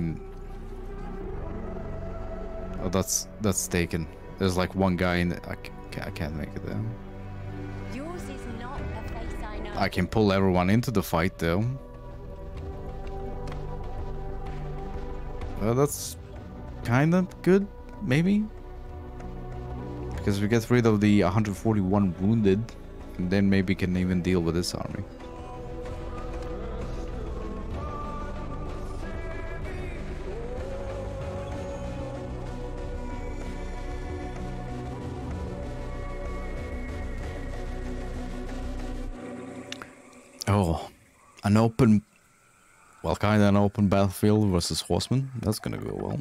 mean... Oh, that's taken. There's like one guy in the... I can't make it there. Yours is not a place I know. I can pull everyone into the fight though. Well, that's kind of good, maybe? Because we get rid of the 141 wounded, and then maybe can even deal with this army. Oh, an open... Well, kind of an open battlefield versus horsemen. That's gonna go well.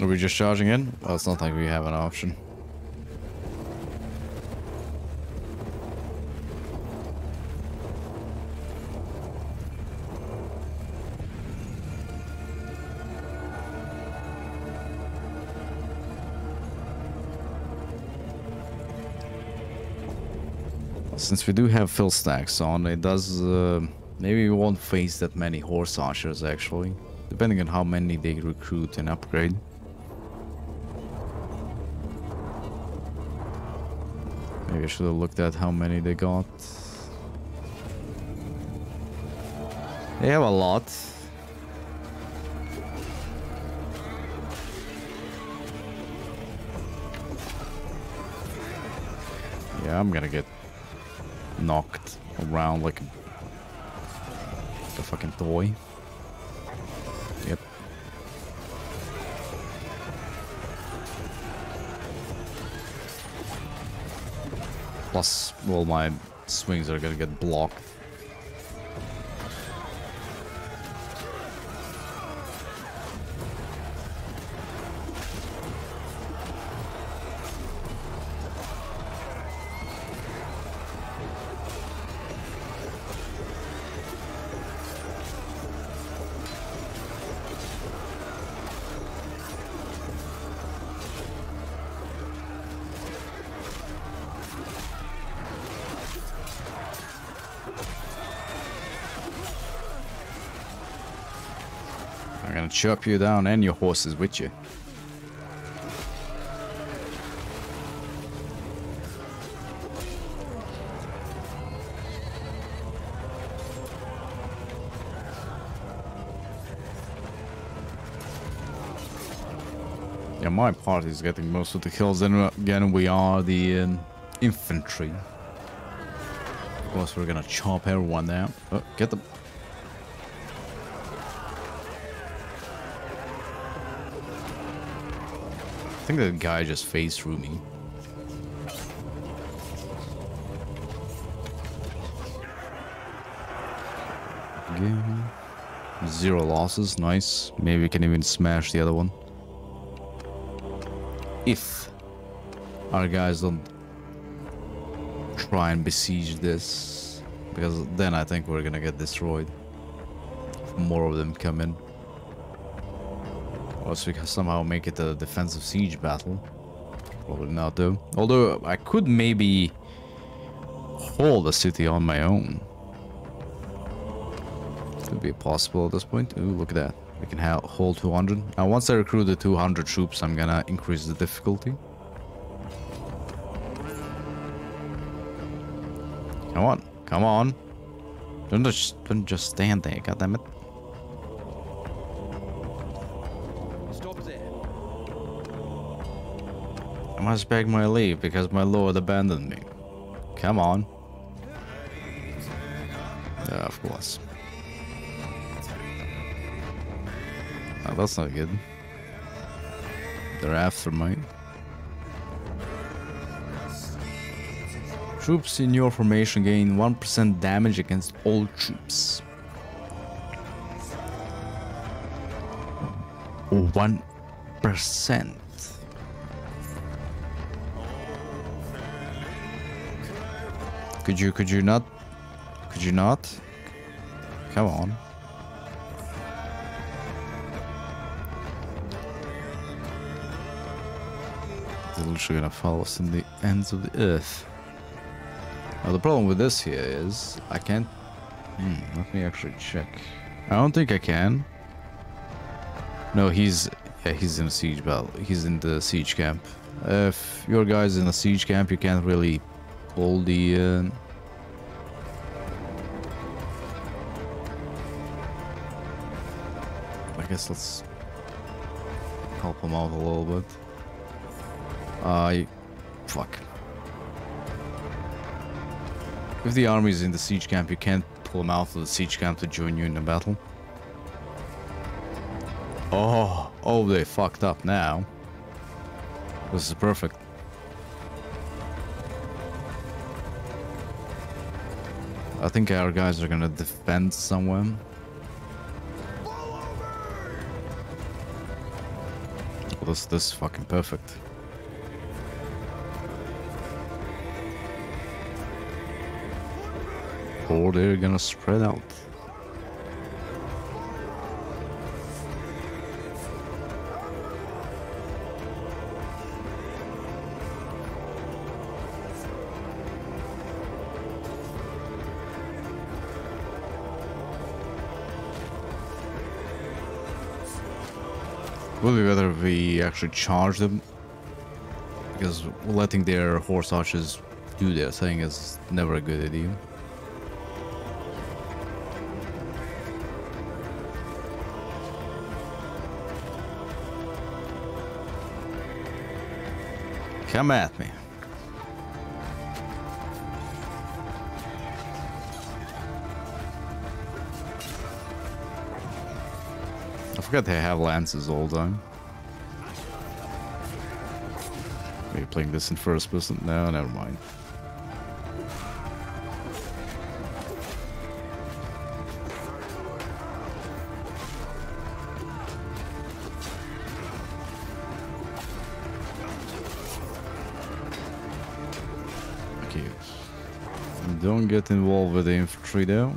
Are we just charging in? Well, it's not like we have an option. Since we do have fill stacks on, it does... maybe we won't face that many horse archers, actually. Depending on how many they recruit and upgrade. Maybe I should have looked at how many they got. They have a lot. Yeah, I'm gonna get... knocked around like a fucking toy. Yep. Plus, well, my swings are gonna get blocked. Chop you down and your horses with you. Yeah, my party is getting most of the kills, and again we are the infantry. Of course we're gonna chop everyone down. Oh, get the... I think that guy just phased through me. Okay. 0 losses, nice. Maybe we can even smash the other one. If our guys don't try and besiege this, because then I think we're gonna get destroyed. If more of them come in. Unless we can somehow make it a defensive siege battle. Probably not though. Although I could maybe hold the city on my own. Could be possible at this point. Ooh, look at that. We can hold 200. Now once I recruit the 200 troops, I'm gonna increase the difficulty. Come on. Come on. Don't just stand there, goddammit. I must beg my leave because my lord abandoned me. Come on. Of course. Oh, that's not good. They're after mine. Troops in your formation gain 1% damage against all troops. 1%. Could you not? Come on. They're literally gonna follow us in the ends of the earth. Now the problem with this here is I can't... let me actually check. I don't think I can. No, he's in a siege battle. He's in the siege camp. If your guy's in a siege camp, you can't really pull the... I guess let's help him out a little bit. Fuck. If the army's in the siege camp, you can't pull them out of the siege camp to join you in the battle. Oh, they fucked up now. This is perfect. I think our guys are gonna defend somewhere. Oh, this is fucking perfect. Or they're gonna spread out. Would be better if we actually charge them, because letting their horse archers do their thing is never a good idea. Come at me. I forgot they have lances all the time. Are you playing this in first person? No, never mind. Don't get involved with the infantry though.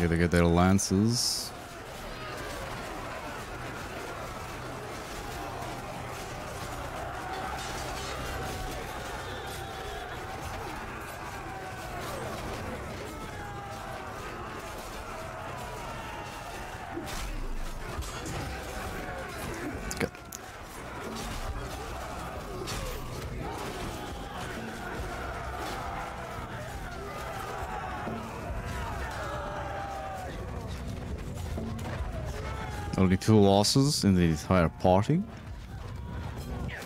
Gotta get their lances. Only 2 losses in the entire party. Yeah,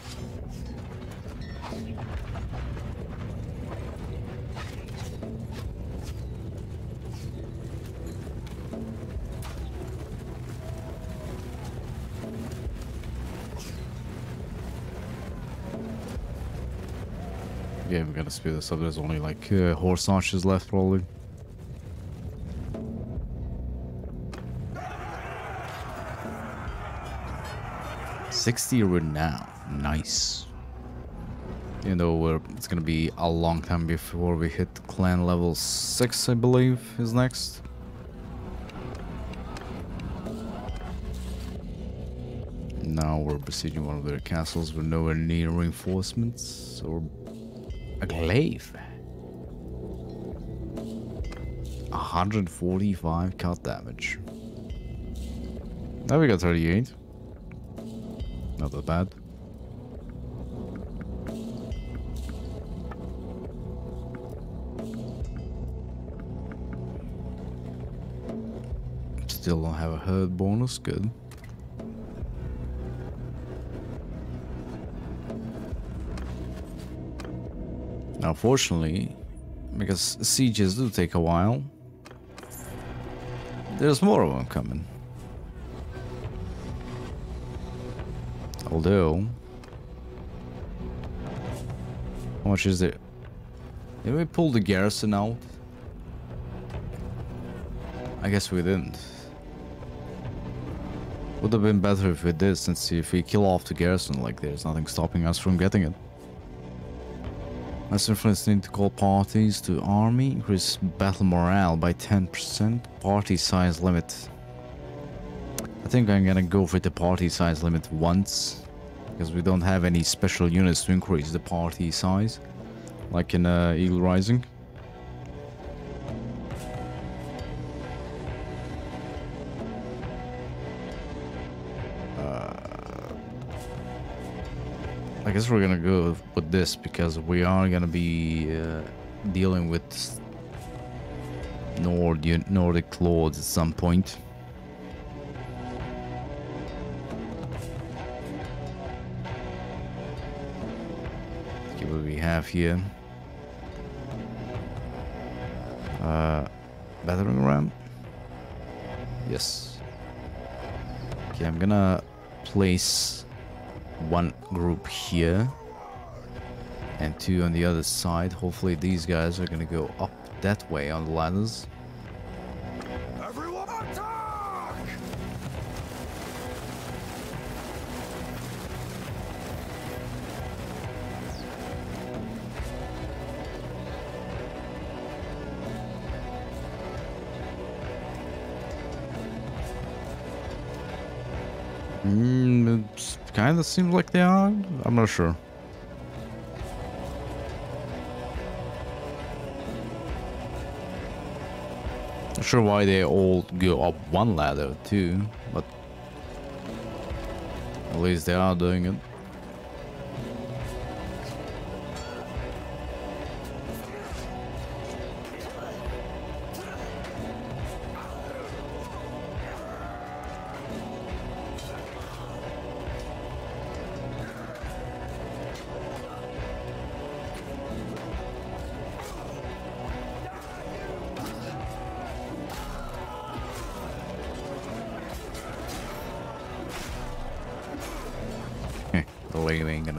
we're gonna speed this up. There's only like horse archers left probably. $60 renown, nice. You know, it's gonna be a long time before we hit clan level 6, I believe, is next. Now we're besieging one of their castles with nowhere near reinforcements or a glaive. 145 cut damage. Now we got 38. Not that bad. Still don't have a herd bonus, good. Now fortunately, because sieges do take a while, there's more of them coming. Although, how much is it? Did we pull the garrison out? I guess we didn't. Would have been better if we did, since if we kill off the garrison, like, there's nothing stopping us from getting it. Less influence need to call parties to army, increase battle morale by 10%, party size limit. I think I'm gonna go for the party size limit once, because we don't have any special units to increase the party size. Like in Eagle Rising. I guess we're gonna go with this because we are gonna be dealing with Nordic lords at some point. Let's see what we have here. Battering ram? Yes. Okay, I'm gonna place one group here and two on the other side. Hopefully these guys are gonna go up that way on the ladders. Everyone attack! It's kind of seems like they are. I'm not sure. Not sure why they all go up one ladder too, but at least they are doing it.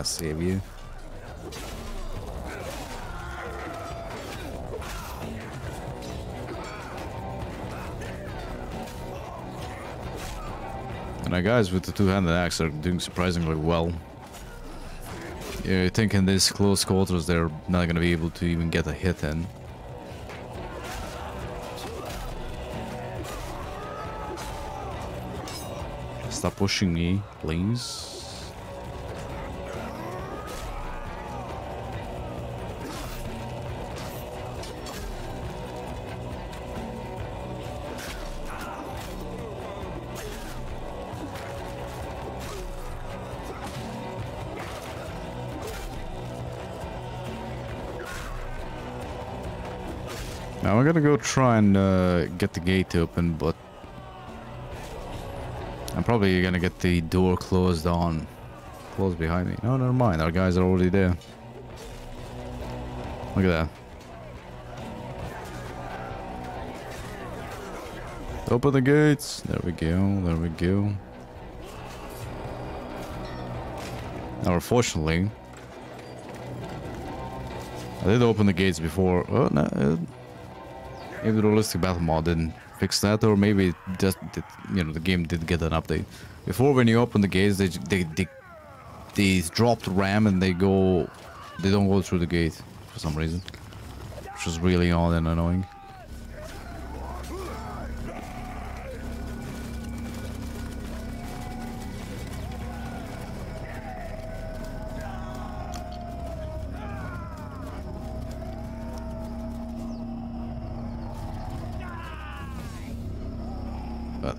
Save you. And our guys with the two-handed axe are doing surprisingly well. You think in this close quarters they're not gonna be able to even get a hit in. Stop pushing me, please. Now we're gonna go try and get the gate open, but I'm probably gonna get the door closed behind me. No, never mind. Our guys are already there. Look at that. Open the gates. There we go. There we go. Now, unfortunately, I did open the gates before. Oh no. Maybe the realistic battle mod didn't fix that, or maybe it just did, you know, the game did get an update. Before, when you open the gates, they dropped ram and they don't go through the gate for some reason, which was really odd and annoying.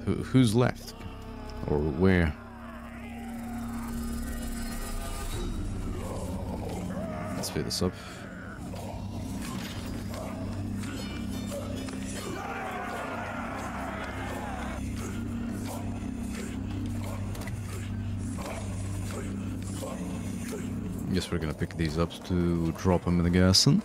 Who's left? Or where? Let's pick this up. Guess we're gonna pick these up to drop them in the garrison.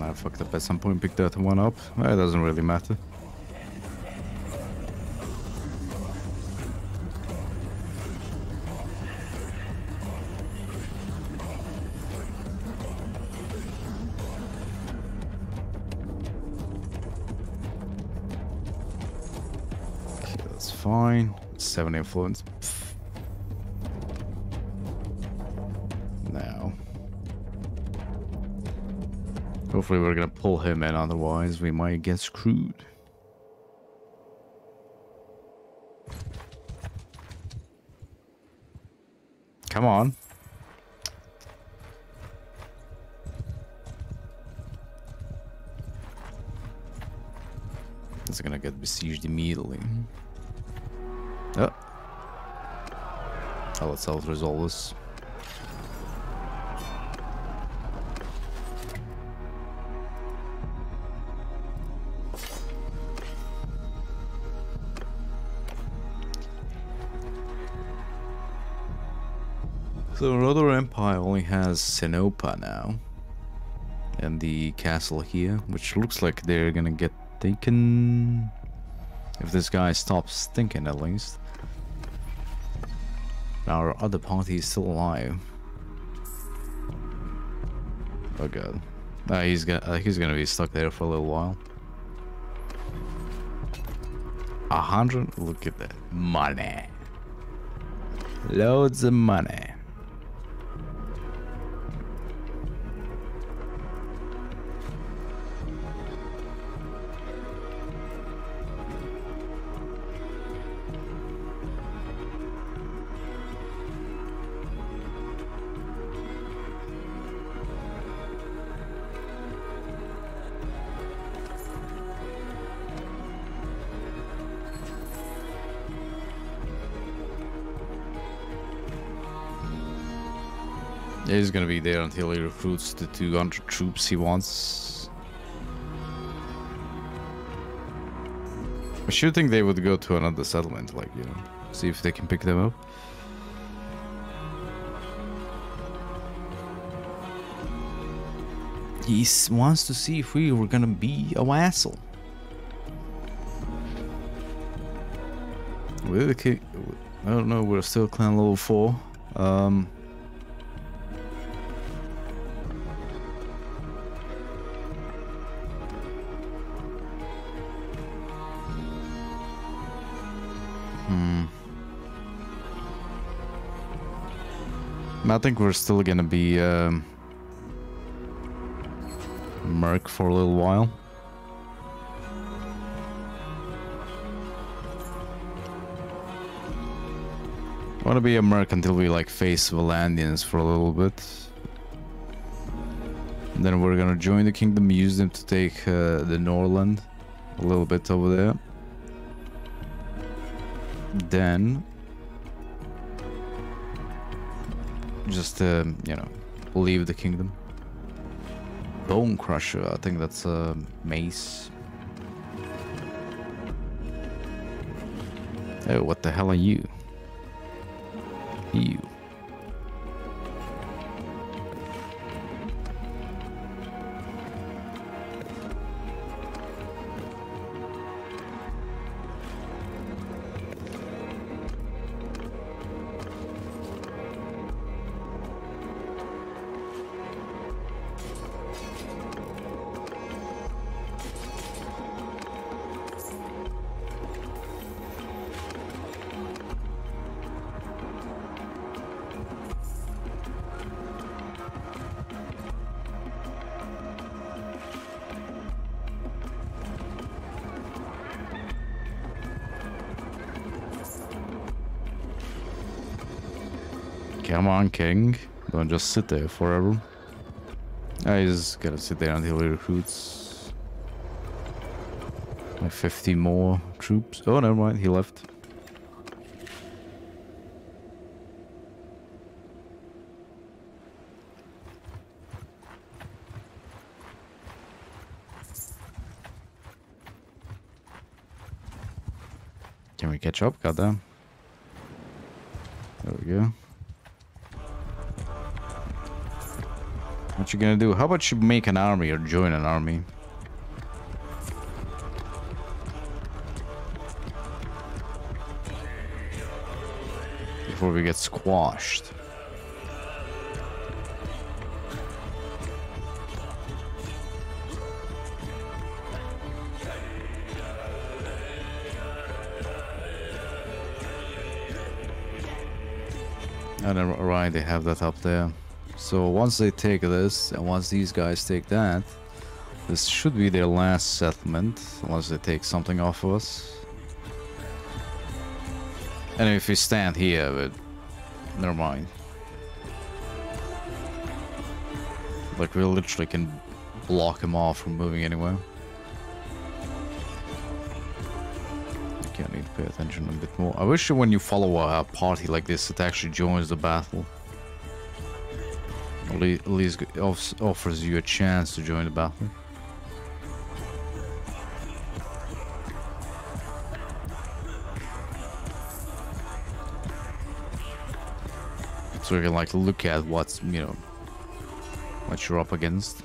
I fucked up at some point, picked that one up. It doesn't really matter. Okay, that's fine. 7 influence. Pfft. Now. Hopefully we're going to pull him in, otherwise we might get screwed. Come on. It's going to get besieged immediately. Oh. Oh, let's self-resolve this. So Northern Empire only has Sinopa now, and the castle here, which looks like they're gonna get taken, if this guy stops stinking at least. Our other party is still alive. Oh god, he's gonna be stuck there for a little while. 100, look at that money, loads of money. He's gonna be there until he recruits the 200 troops he wants. I should think they would go to another settlement, like, you know, see if they can pick them up. He wants to see if we were gonna be a vassal. We're okay. I don't know, we're still clan level 4. I think we're still gonna be merc for a little while. I wanna be a merc until we like face Vlandians for a little bit. And then we're gonna join the kingdom, use them to take the Norland a little bit over there. Then just, you know, leave the kingdom. Bone Crusher, I think that's a mace. Oh, what the hell are you? You. Come on, king. Don't just sit there forever. He's gonna sit there until he recruits like 50 more troops. Oh, never mind, he left. Can we catch up? Goddamn. There we go. What you gonna do? How about you make an army or join an army? Before we get squashed. I don't know why they have that up there. So once they take this, and once these guys take that, this should be their last settlement, unless they take something off of us. And if we stand here, but never mind. Like, we literally can block them off from moving anywhere. Okay, I need to pay attention a bit more. I wish when you follow a party like this, it actually joins the battle. At least offers you a chance to join the battle. So you can like look at what's, you know, what you're up against.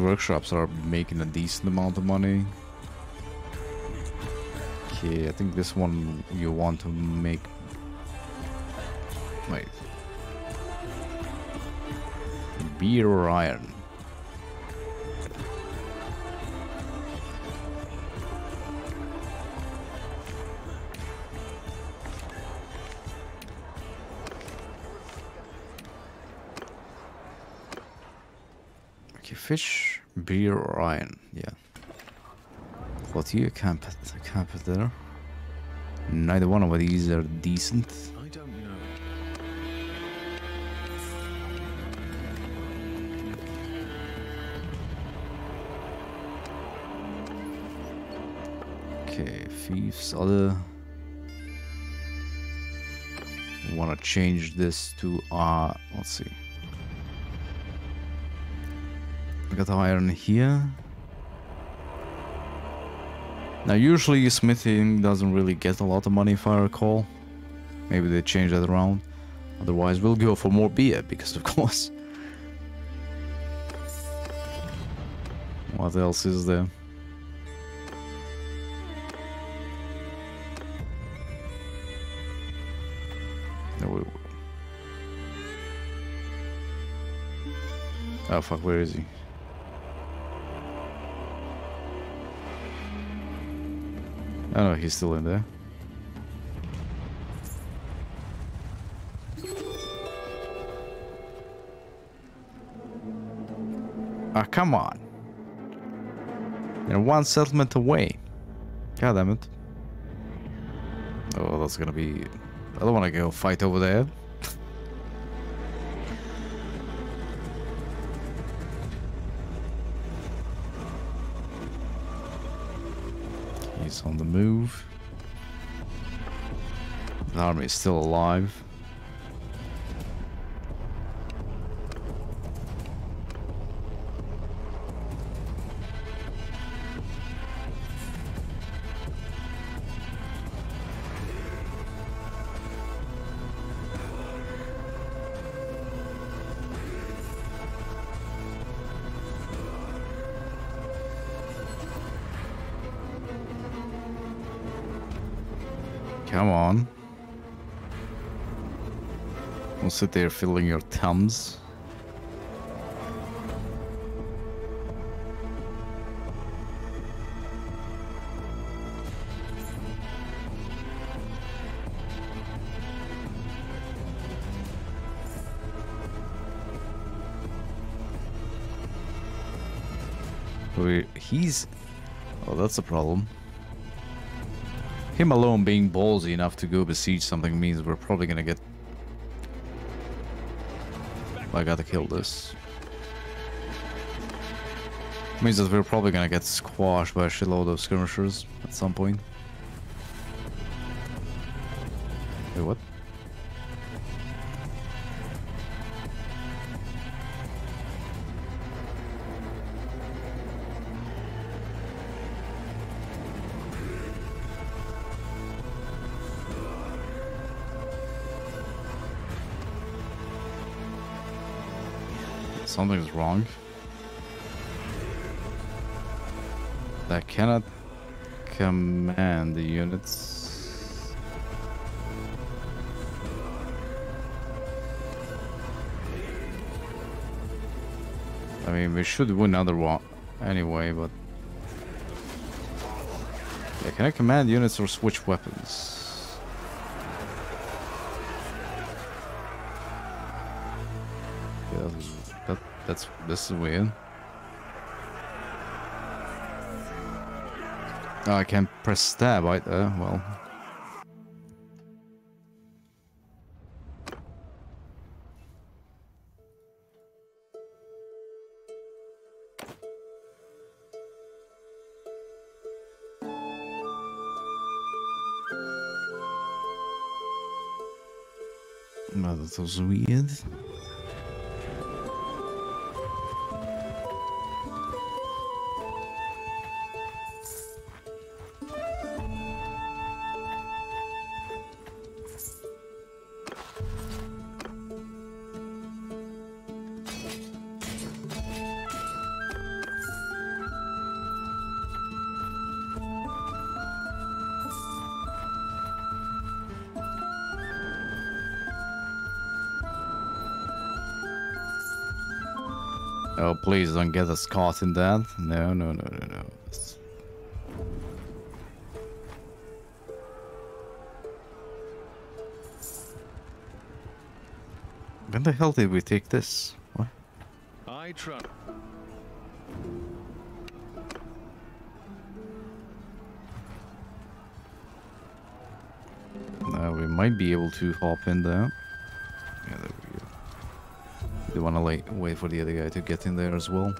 Workshops are making a decent amount of money. Okay, I think this one you want to make. Wait. Beer or iron? Okay, fish. Beer or iron, yeah. What you camp it there? Neither one of these are decent. I don't know. Okay, thieves, other. Wanna change this to let's see. I got iron here. Now usually smithing doesn't really get a lot of money if I recall. Maybe they change that around. Otherwise we'll go for more beer because of course. What else is there? Oh fuck, where is he? Oh no, he's still in there. Ah, come on. They're one settlement away. God damn it. Oh, that's gonna be... I don't want to go fight over there. He's on the move. The army is still alive. Come on. Don't sit there filling your thumbs. where he's... Oh, that's a problem. Him alone being ballsy enough to go besiege something means we're probably gonna get... I gotta kill this. Means that we're probably gonna get squashed by a shitload of skirmishers at some point. Wait, what? Something's wrong. I cannot command the units. I mean, we should win another one anyway, but... Yeah, can I command units or switch weapons? Yeah, this is weird. Oh, I can't press stab right there, well. No, that was weird. Oh, please don't get us caught in that. No. When the hell did we take this? What? I try. Now we might be able to hop in there. Yeah, there we go. You wanna like wait for the other guy to get in there as well.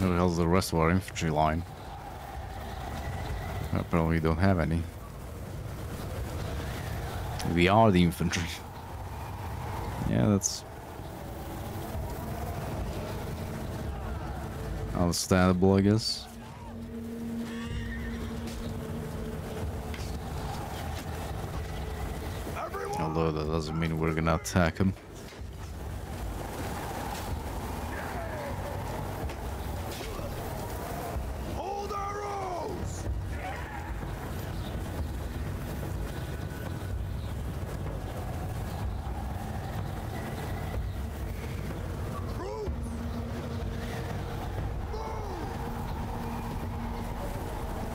Where the hell's the rest of our infantry line? I probably don't have any. We are the infantry. Yeah, that's... understandable, I guess. Although that doesn't mean we're gonna attack them.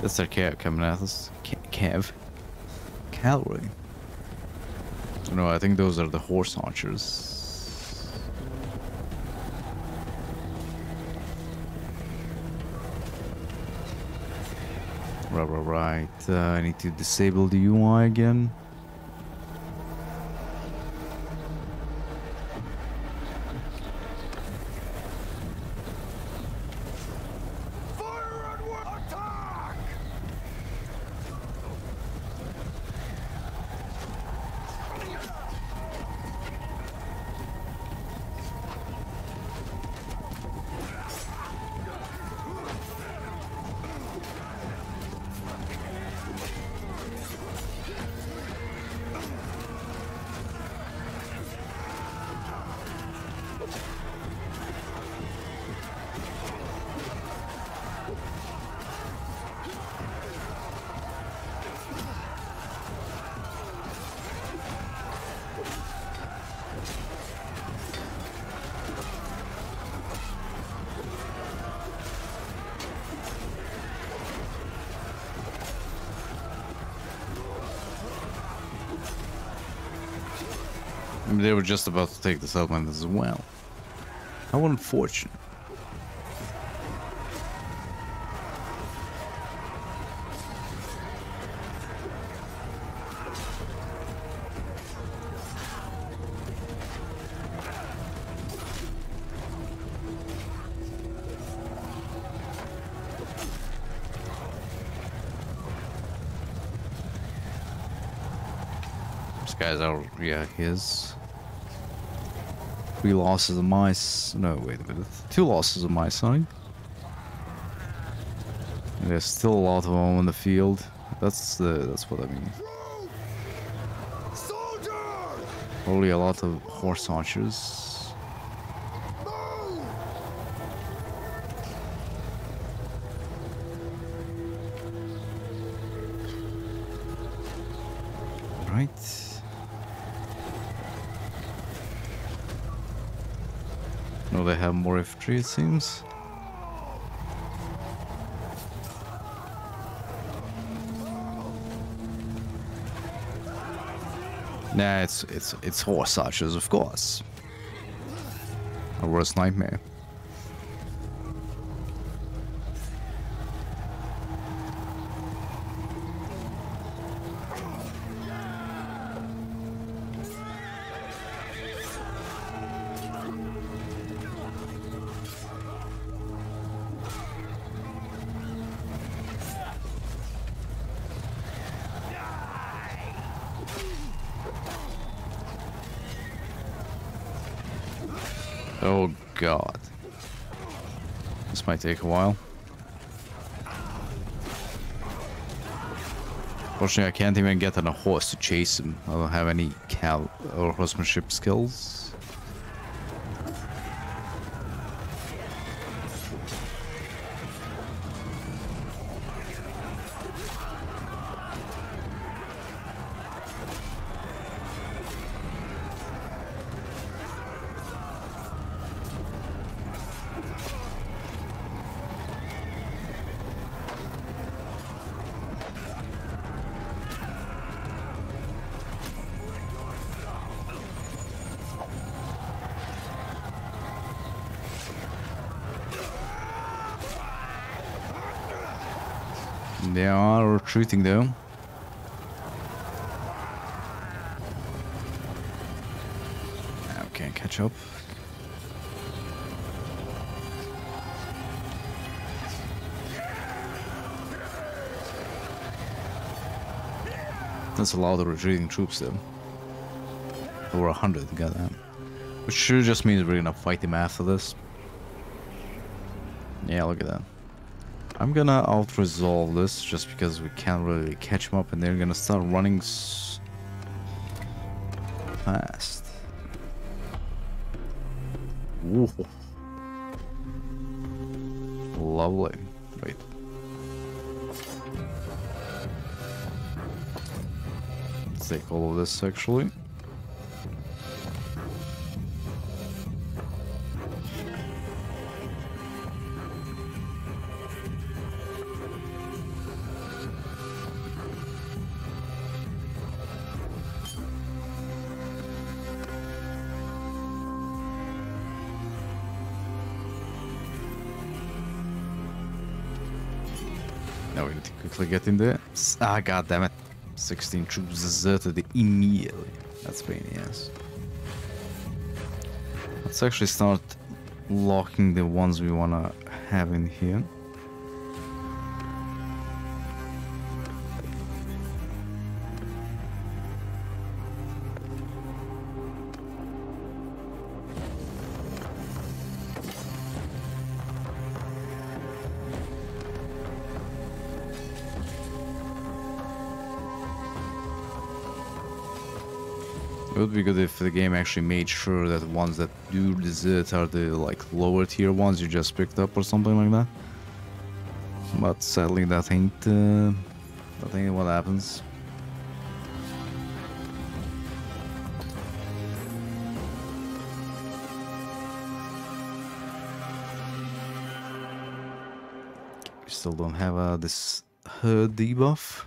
That's our Cav coming at us. Cav? Cavalry? No, I think those are the horse archers. Right. I need to disable the UI again. I mean, they were just about to take the settlement as well. How unfortunate. Yeah, his. Three losses of my... No, wait a minute. Two losses of my side. And there's still a lot of them on the field. That's what I mean. Probably a lot of horse archers. Right. No, they have more F3, it seems. Nah, it's horse archers, of course. A worst nightmare. Oh god. This might take a while. Fortunately, I can't even get on a horse to chase him. I don't have any cow or horsemanship skills. They are retreating though. Okay, catch up. That's a lot of retreating troops though. Over 100, goddamn. Which sure just means we're gonna fight them after this. Yeah, look at that. I'm gonna out-resolve this just because we can't really catch them up and they're gonna start running fast. Whoa. Lovely. Wait. Let's take all of this actually. Now we need to quickly get in there. Ah, god damn it. 16 troops deserted immediately. That's pain in the ass. Let's actually start locking the ones we wanna have in here. It would be good if the game actually made sure that ones that do desert are the like lower tier ones you just picked up or something like that. But sadly, that ain't what happens. We still don't have this herd debuff.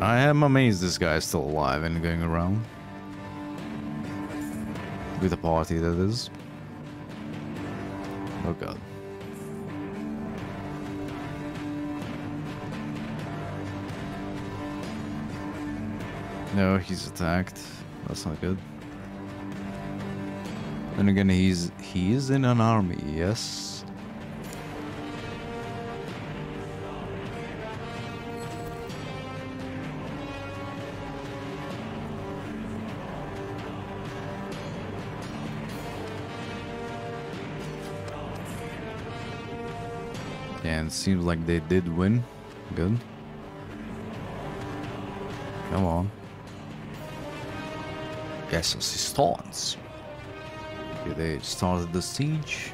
I am amazed this guy is still alive and going around. With a party, that is. Oh god. No, he's attacked. That's not good. Then again, he is in an army, yes. And seems like they did win. Good. Come on. Yes, assistance. Okay, they started the siege.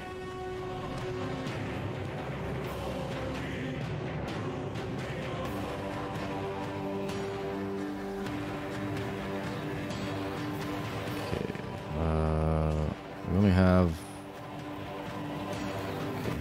Okay. We only have. Okay.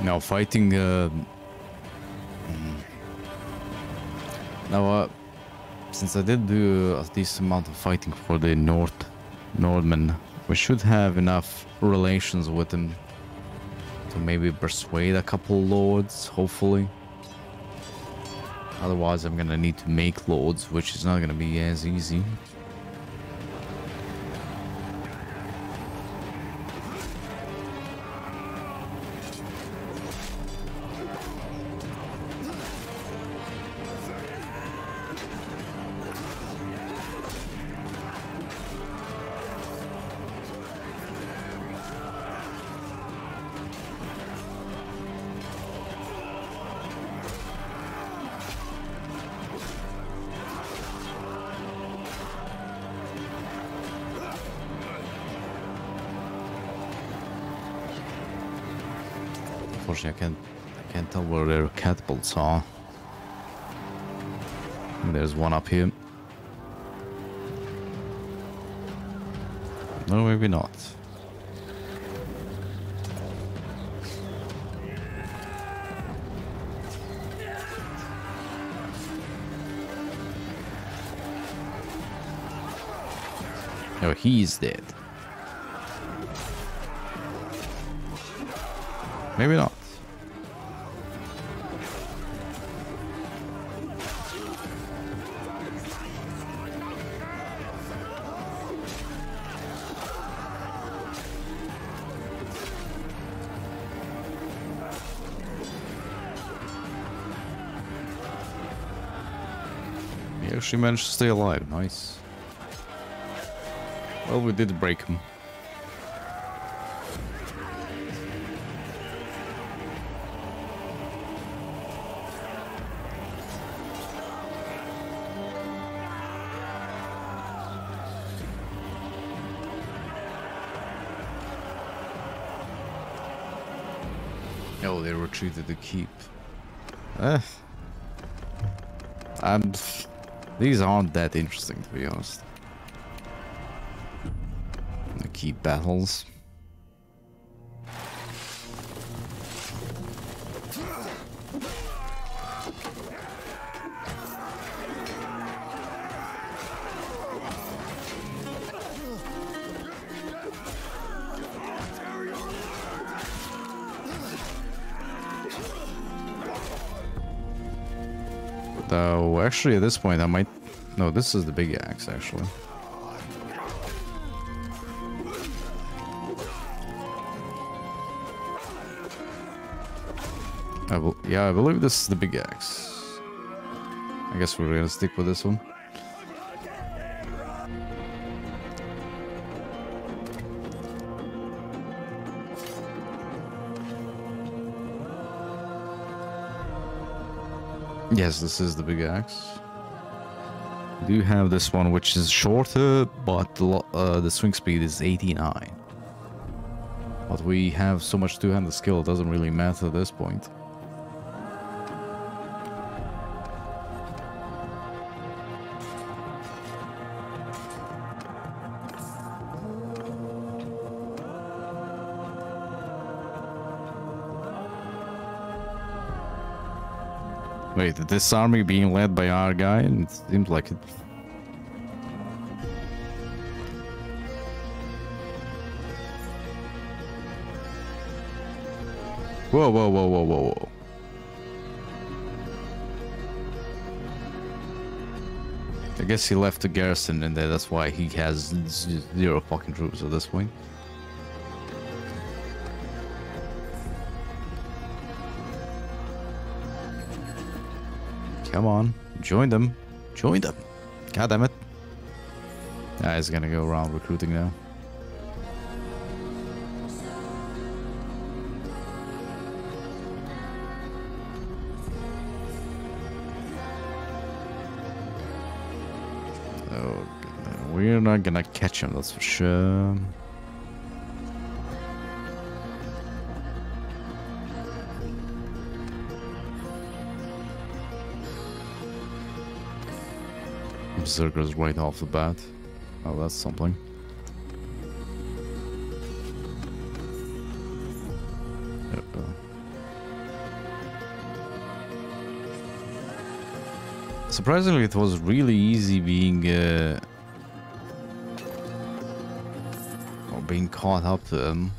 Now fighting. Since I did do a decent amount of fighting for the Nordmen, we should have enough relations with them to maybe persuade a couple lords, hopefully. Otherwise, I'm gonna need to make lords, which is not gonna be as easy. I can't tell where their catapults are. And there's one up here. No, maybe not. No, he's dead. Maybe not. She managed to stay alive. Nice. Well, we did break him. Oh, they retreated to keep. These aren't that interesting, to be honest. The key battles. Though, actually, at this point, I might. No, this is the big axe, actually. I believe this is the big axe. I guess we're gonna stick with this one. Yes, this is the big axe. We do have this one, which is shorter, but the swing speed is 89. But we have so much two-handed skill, it doesn't really matter at this point. Wait, this army being led by our guy? And it seems like it. Whoa, whoa, whoa, whoa, whoa, whoa. I guess he left the garrison in there, that's why he has zero fucking troops at this point. Come on, join them. Join them. God damn it. Ah, he's gonna go around recruiting now. Oh, we're not gonna catch him, that's for sure. Berserkers right off the bat. Oh, that's something. Yep. Surprisingly, it was really easy being being caught up to them.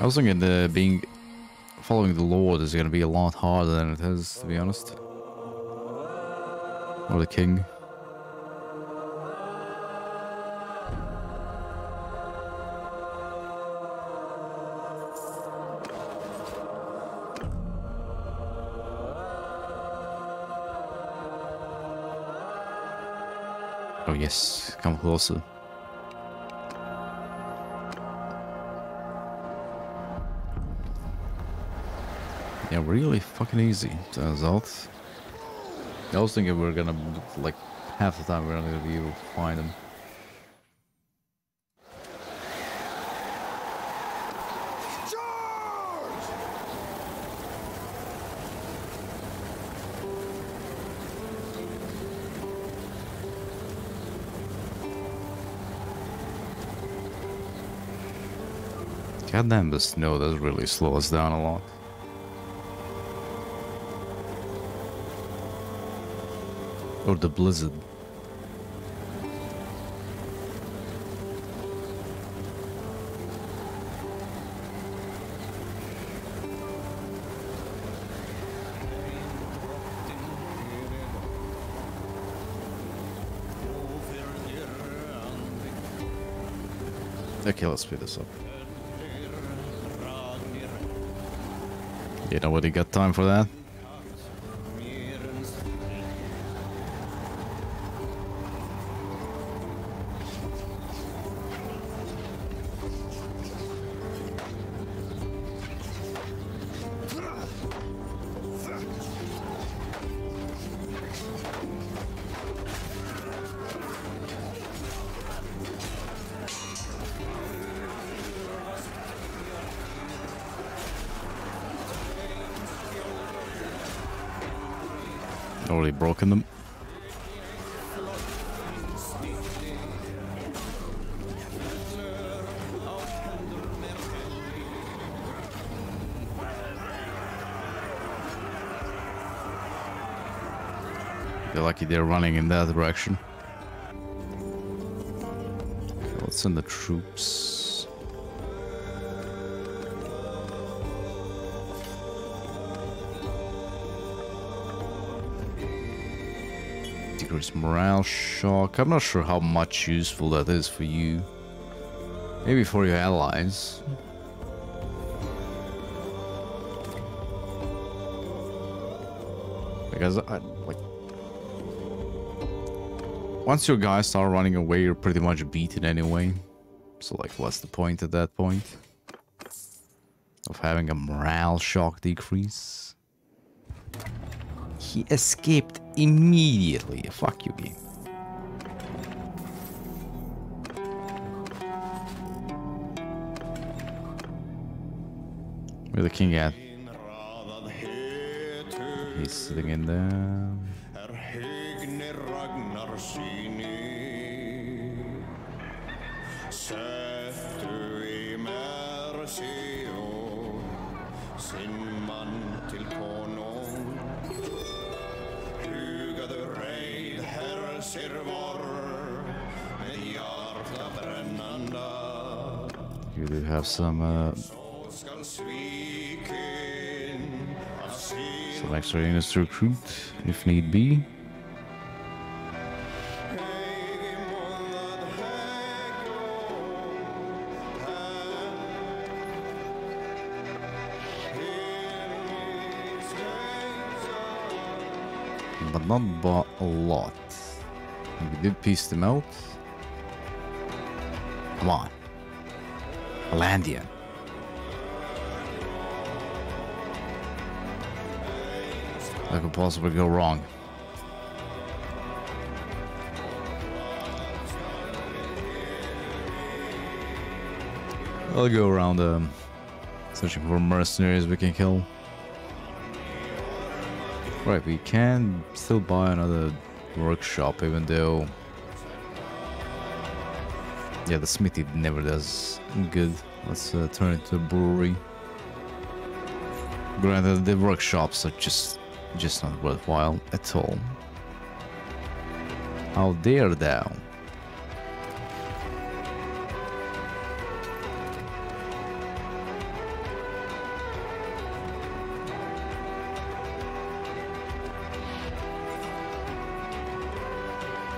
I was thinking following the Lord is going to be a lot harder than it is, to be honest. Or the king. Oh yes, come closer. Yeah, really fucking easy, turns out. I was thinking we were gonna, like, half the time we're not gonna be able to find them. Goddamn, the snow does really slow us down a lot. Or the blizzard. Okay, let's speed this up. Yeah, nobody got time for that. Already broken them. They're lucky they're running in that direction. Let's send the troops. Morale shock. I'm not sure how much useful that is for you. Maybe for your allies. Because I like once your guys start running away, you're pretty much beaten anyway. So like, what's the point at that point of having a morale shock decrease? he escaped immediately. Fuck you, game. Where's the king at? He's sitting in there. You do have some extra units to recruit if need be. But not bought a lot. We did piece them out. Come on. Vlandian. That could possibly go wrong. I'll go around searching for mercenaries we can kill. Right, we can still buy another workshop, even though... yeah, the smithy never does good. Let's turn it to a brewery. Granted, the workshops are just not worthwhile at all. How dare thou?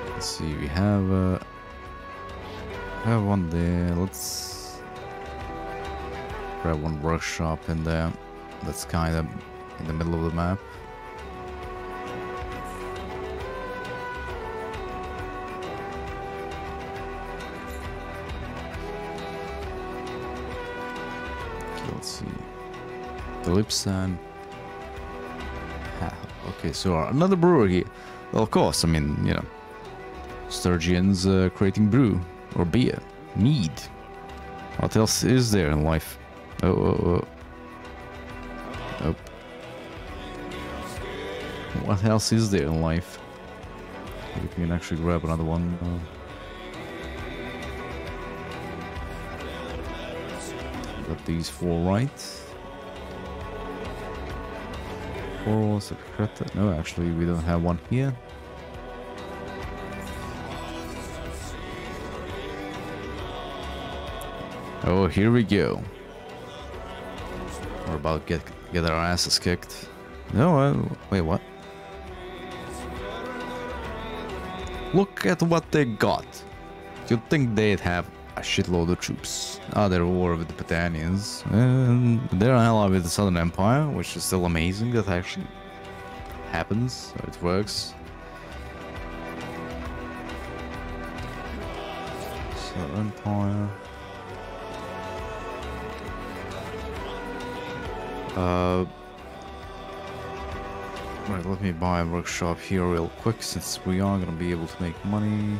Let's see, we have have one there. Let's grab one workshop in there. That's kind of in the middle of the map. Okay, let's see. The Lipsan. Okay, so another brewer here. Well, of course, I mean, you know, Sturgeons creating brew. Or beer. Mead. What else is there in life? Oh. What else is there in life? We can actually grab another one. Got these four right. No, actually, we don't have one here. Oh, here we go. We're about to get our asses kicked. No, wait, what? Look at what they got. You'd think they'd have a shitload of troops. Ah, they're at war with the Britannians. And they're allied with the Southern Empire, which is still amazing. That actually happens. It works. Southern Empire... right, let me buy a workshop here real quick since we are gonna be able to make money.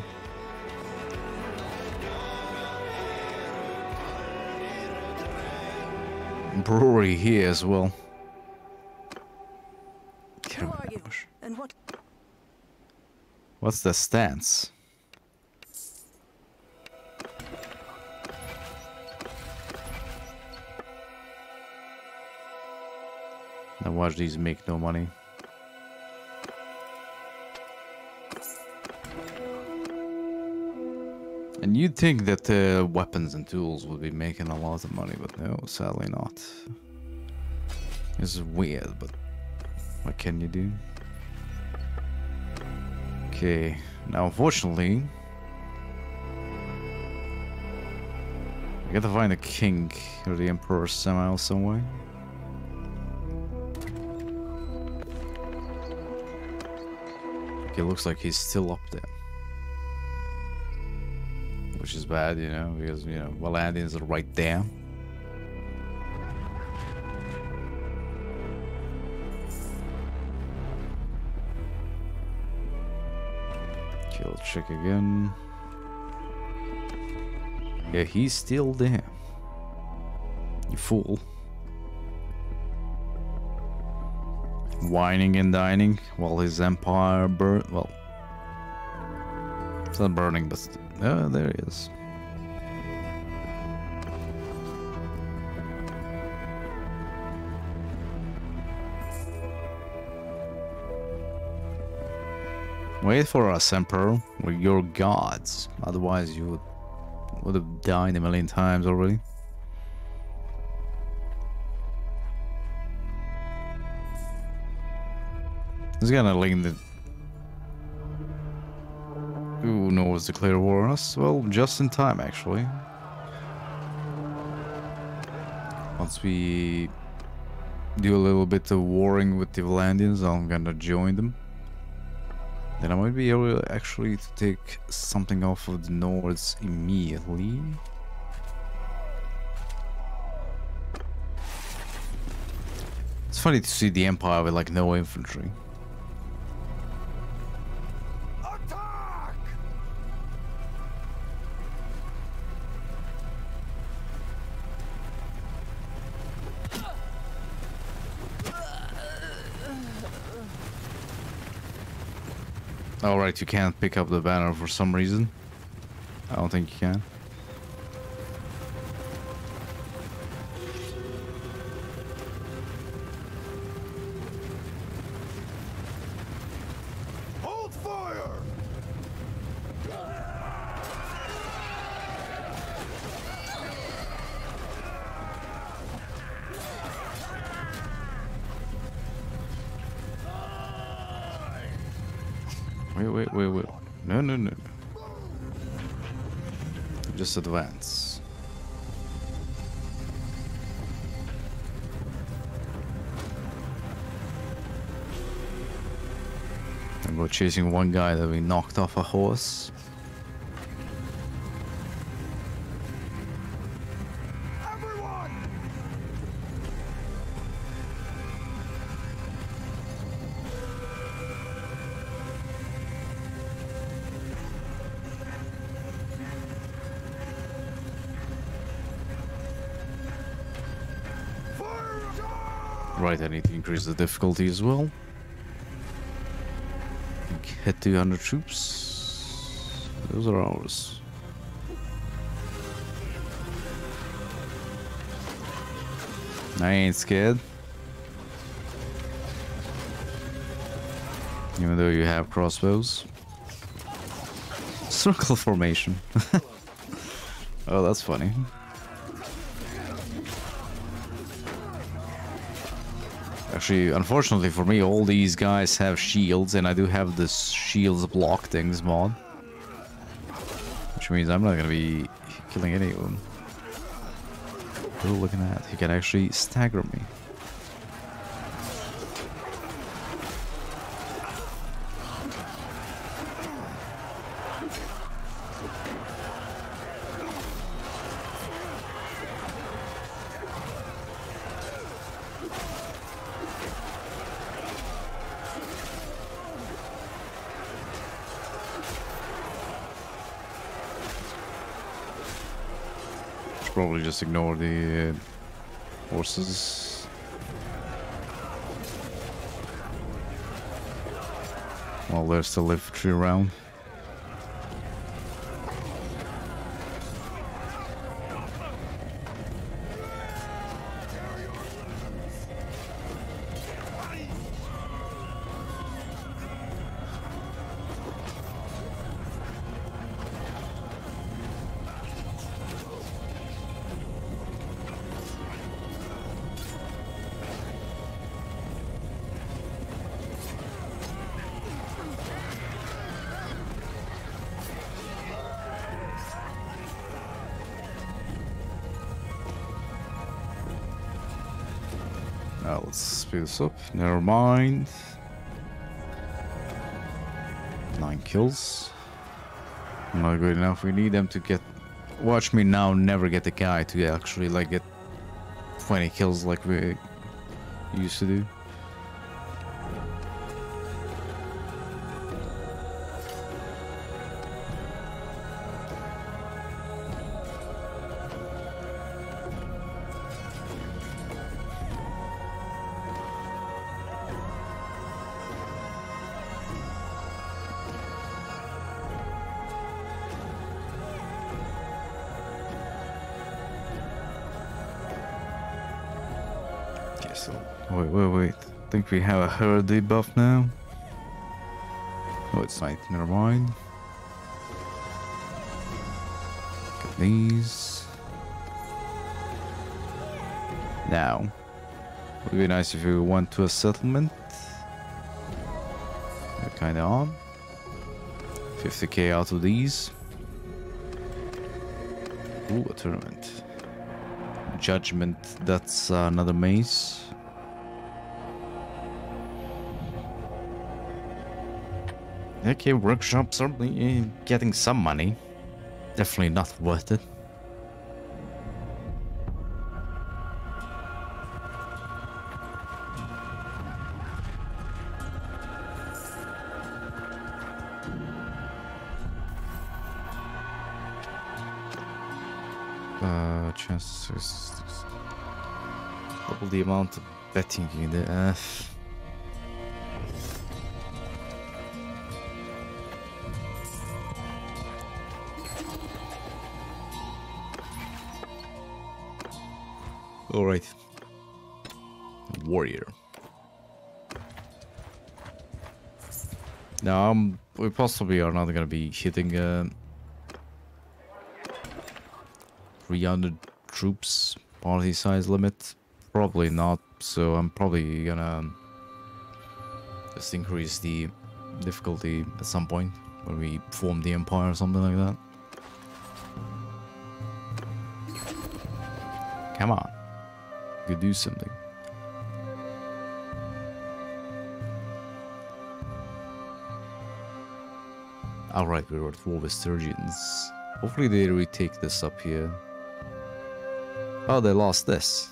Brewery here as well. Who are you? And what? What's the stance? I watch these make no money. And you'd think that weapons and tools would be making a lot of money, but no, sadly not. It's weird, but what can you do? Okay, now unfortunately, I gotta find a king or the emperor somehow, some way. It looks like he's still up there, which is bad, you know, because, you know, Vlandians are right there. Kill check again. Yeah, he's still there. You fool. Whining and dining while his empire burns. Well, it's not burning, but there he is. Wait for us, Emperor. We're your gods. Otherwise, you would have died a million times already. He's gonna link the... Who knows, declare war on us? Well, just in time, actually. Once we do a little bit of warring with the Vlandians, I'm gonna join them. Then I might be able actually to take something off of the Nords immediately. It's funny to see the Empire with like no infantry. Attack! Alright, you can't pick up the banner for some reason. I don't think you can. Hold fire! Wait. No. Just advance. And we're chasing one guy that we knocked off a horse. Right, I need to increase the difficulty as well. Hit 200 troops. Those are ours. I ain't scared. Even though you have crossbows. Circle formation. Oh, that's funny. Actually, unfortunately for me, all these guys have shields, and I do have this shields block things mod, which means I'm not gonna be killing any of them. What are you looking at? He can actually stagger me. Probably just ignore the horses. Well, there's still infantry around. Now let's speed this up. Never mind. 9 kills. Not good enough. We need them to get... Watch me now never get the guy to actually like get 20 kills like we used to do. so wait. I think we have a herd debuff now. Oh, it's night. Never mind. Look at these. Now, it would be nice if we went to a settlement. We're kind of on. 50k out of these. Ooh, a tournament. Judgment, that's another maze. Okay, workshops are getting some money. Definitely not worth it. Double the amount of betting in the earth. All right, warrior. Now we possibly are not going to be hitting 300. Troops party size limit, probably not, so I'm probably gonna just increase the difficulty at some point when we form the empire or something like that. Come on, you do something. All right, we're at war with Vostrugians. Hopefully they retake this up here. Oh, they lost this.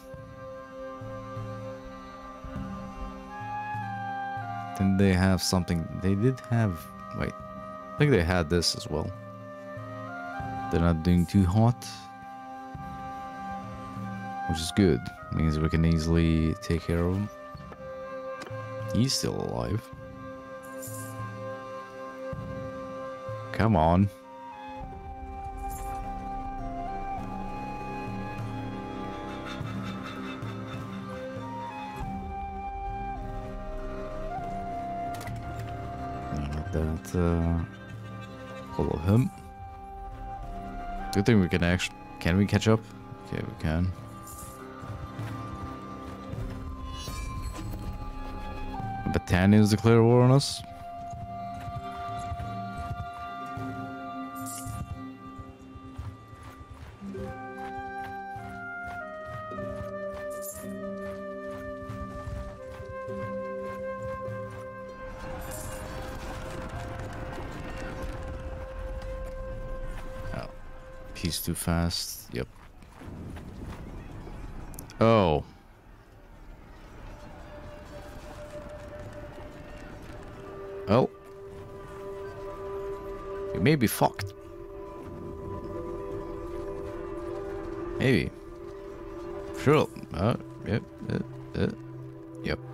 Didn't they have something? They did have... Wait. I think they had this as well. They're not doing too hot. Which is good. Means we can easily take care of him. He's still alive. Come on. Follow him. Good thing we can actually... Can we catch up? Okay, we can. Battanians declare war on us. He's too fast. Yep. Oh. Well. We may be fucked. Maybe. Sure. Yep.